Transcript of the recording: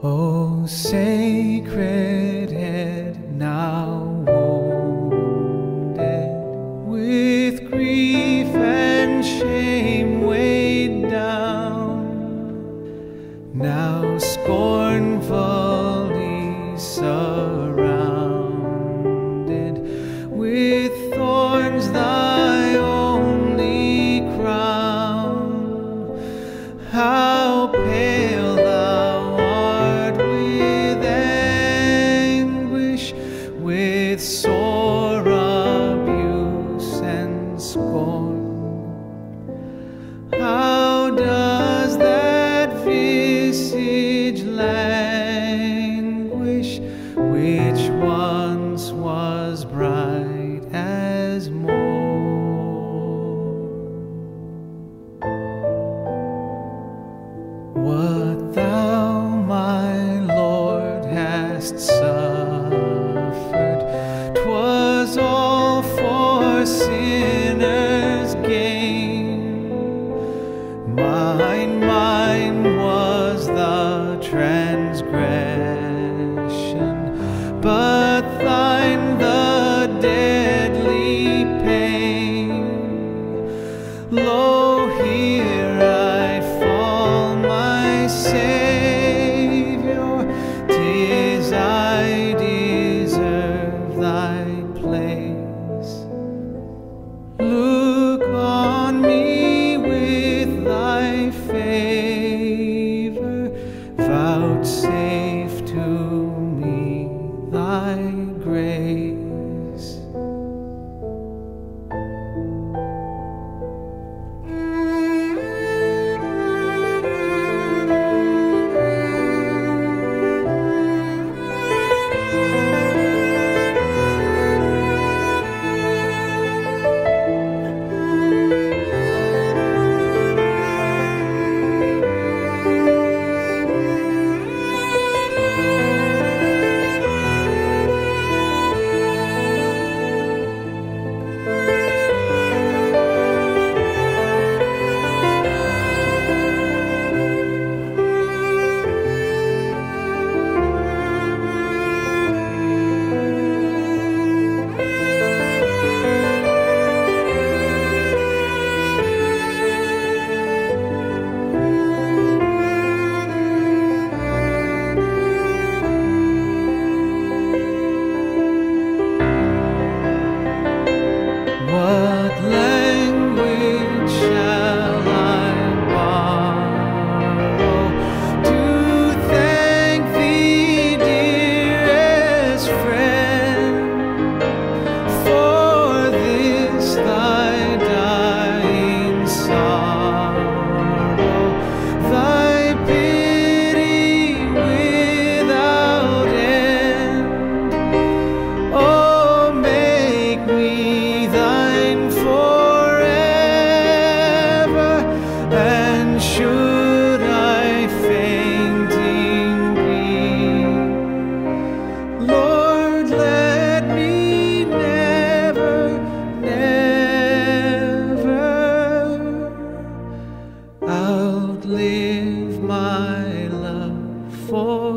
O sacred head, now wounded, with grief and shame weighed down, now scornfully surrounded, with thorns thy only crown. How pale with sore abuse and scorn, how does that visage languish, which once was bright as morn? What thou, my Lord, hast suffered, all for sinners' gain. Mine was the transgression, but thine the deadly pain. Lo, here I fall, my Saviour, 'tis I deserve thy place. Look on me with thy favor, vouchsafe to me thy grace. Live my love for